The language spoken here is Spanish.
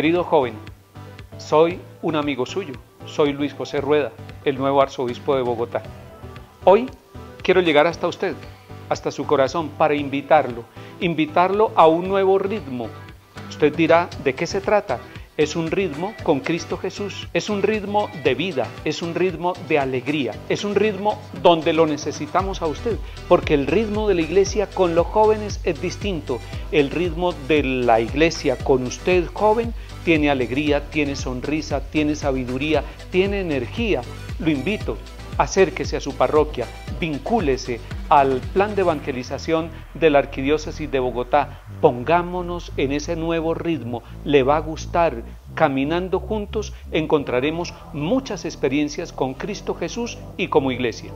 Querido joven, soy un amigo suyo, soy Luis José Rueda, el nuevo arzobispo de Bogotá. Hoy quiero llegar hasta usted, hasta su corazón, para invitarlo a un nuevo ritmo. Usted dirá, ¿de qué se trata? Es un ritmo con Cristo Jesús, es un ritmo de vida, es un ritmo de alegría, es un ritmo donde lo necesitamos a usted, porque el ritmo de la iglesia con los jóvenes es distinto. El ritmo de la iglesia con usted, joven, tiene alegría, tiene sonrisa, tiene sabiduría, tiene energía. Lo invito, acérquese a su parroquia, vincúlese al plan de evangelización de la Arquidiócesis de Bogotá. Pongámonos en ese nuevo ritmo, le va a gustar. Caminando juntos encontraremos muchas experiencias con Cristo Jesús y como iglesia.